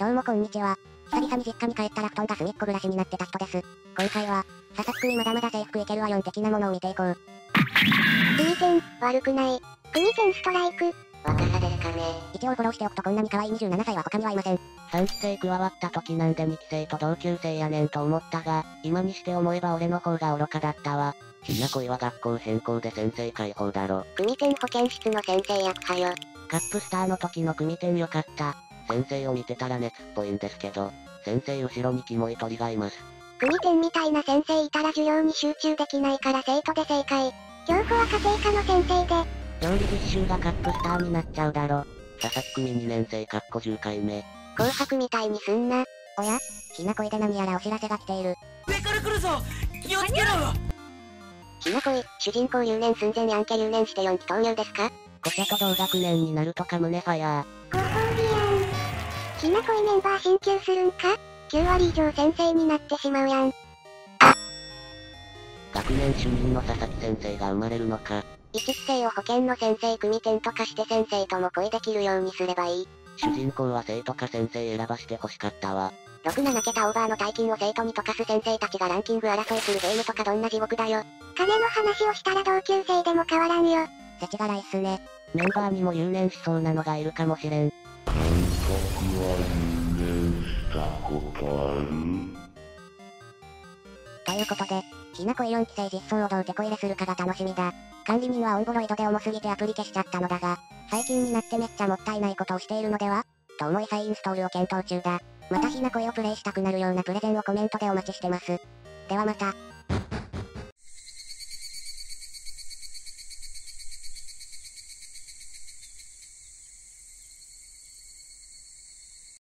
どうもこんにちは。久々に実家に帰ったら布団が隅っこ暮らしになってた人です。今回は、笹すくいまだまだ制服いけるわ4的なものを見ていこう。いい点、悪くない。組点ストライク。若さですかね。一応フォローしておくとこんなに可愛い27歳は他にはいません。3期生加わった時なんで2期生と同級生やねんと思ったが、今にして思えば俺の方が愚かだったわ。ひな恋は学校変更で先生解放だろ。組点保健室の先生役派よ。カップスターの時の組点よかった。先生を見てたら熱っぽいんですけど、先生後ろにキモい鳥がいます。組点みたいな先生いたら授業に集中できないから生徒で正解。教科は家庭科の先生で。料理実習がカップスターになっちゃうだろ。笹すくみ2年生かっこ10回目。紅白みたいにすんな。おや、ひな恋で何やらお知らせが来ている。上から来るぞ、気をつけろ。ひな恋、主人公留年寸前ヤンケ留年して4期投入ですか。こちゃと同学年になるとか胸ファヤー。ひな恋メンバー進級するんか ?9 割以上先生になってしまうやん。学年主任の佐々木先生が生まれるのか。1期生を保健の先生組点とかして先生とも恋できるようにすればいい。主人公は生徒か先生選ばしてほしかったわ。6-7桁オーバーの大金を生徒に溶かす先生たちがランキング争いするゲームとかどんな地獄だよ。金の話をしたら同級生でも変わらんよ。世知辛いっすね。メンバーにも留年しそうなのがいるかもしれん。ということで、ひな恋4期生実装をどうテコ入れするかが楽しみだ。管理人はオンボロイドで重すぎてアプリ消しちゃったのだが、最近になってめっちゃもったいないことをしているのではと思い再インストールを検討中だ。またひな恋をプレイしたくなるようなプレゼンをコメントでお待ちしてます。ではまた。